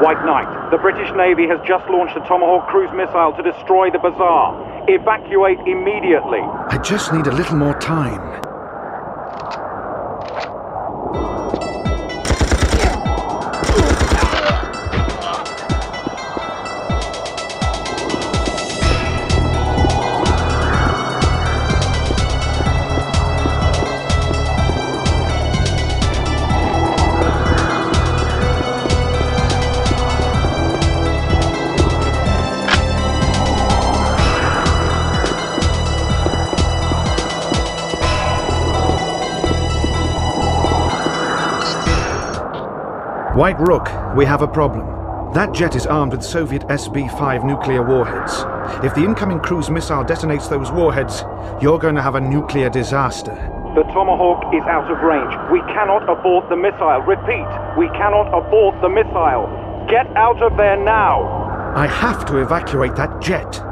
White Knight, the British Navy has just launched a Tomahawk cruise missile to destroy the bazaar. Evacuate immediately. I just need a little more time. White Rook, we have a problem. That jet is armed with Soviet SB-5 nuclear warheads. If the incoming cruise missile detonates those warheads, you're going to have a nuclear disaster. The Tomahawk is out of range. We cannot abort the missile. Repeat, we cannot abort the missile. Get out of there now! I have to evacuate that jet.